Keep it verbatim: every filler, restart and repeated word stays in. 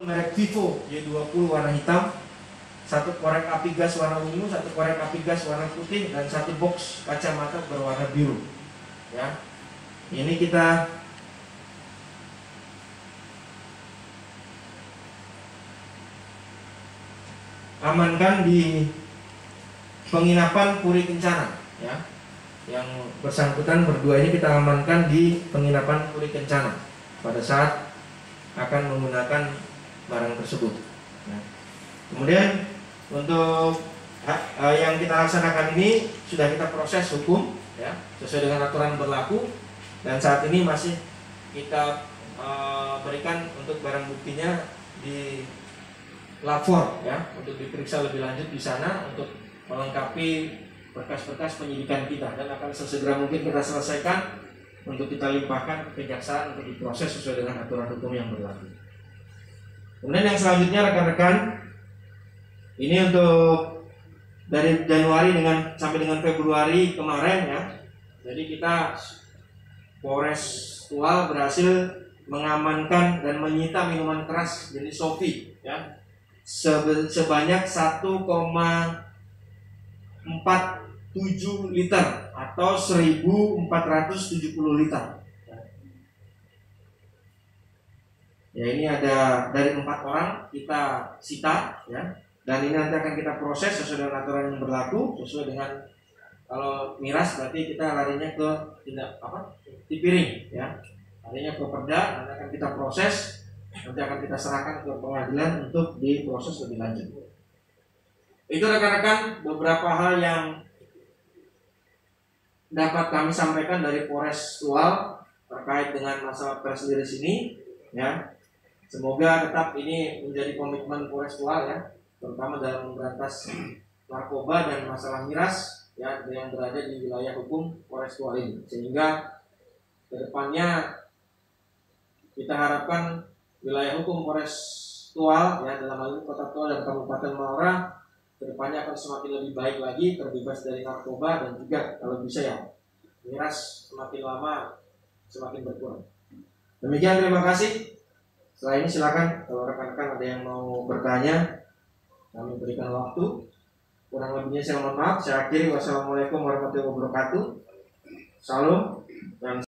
Merek Vivo Y dua puluh warna hitam, satu korek api gas warna ungu, satu korek api gas warna putih, dan satu box kacamata berwarna biru. Ya, ini kita amankan di penginapan Puri Kencana. Ya, yang bersangkutan berdua ini kita amankan di penginapan Puri Kencana pada saat akan menggunakan barang tersebut. Nah, kemudian untuk uh, yang kita laksanakan ini sudah kita proses hukum, ya, sesuai dengan aturan berlaku, dan saat ini masih kita uh, berikan untuk barang buktinya di lapor, ya, untuk diperiksa lebih lanjut di sana untuk melengkapi berkas-berkas penyidikan kita, dan akan sesegera mungkin kita selesaikan untuk kita limpahkan ke kejaksaan untuk diproses sesuai dengan aturan hukum yang berlaku. Kemudian yang selanjutnya rekan-rekan, ini untuk dari Januari dengan sampai dengan Februari kemarin, ya. Jadi kita Polres Tual berhasil mengamankan dan menyita minuman keras jenis Sofi, ya, sebanyak satu koma empat tujuh liter atau seribu empat ratus tujuh puluh liter. Ya, ini ada dari empat orang kita sita, ya, dan ini nanti akan kita proses sesuai dengan aturan yang berlaku, sesuai dengan kalau miras berarti kita larinya ke tidak apa tipiring, ya, larinya ke perda, nanti akan kita proses, nanti akan kita serahkan ke pengadilan untuk diproses lebih lanjut. Itu rekan-rekan beberapa hal yang dapat kami sampaikan dari Polres Tual terkait dengan masalah press release ini, ya. Semoga tetap ini menjadi komitmen Polres Tual, ya, terutama dalam memberantas narkoba dan masalah miras, ya, yang berada di wilayah hukum Polres Tual ini. Sehingga kedepannya kita harapkan wilayah hukum Polres Tual, ya, dalam hal ini Kota Tual dan Kabupaten Malora, kedepannya akan semakin lebih baik lagi, terbebas dari narkoba dan juga kalau bisa, ya, miras semakin lama semakin berkurang. Demikian, terima kasih. Setelah ini silakan kalau rekan-rekan ada yang mau bertanya, kami berikan waktu. Kurang lebihnya saya mohon maaf. Saya akhiri, wassalamualaikum warahmatullahi wabarakatuh. Salam.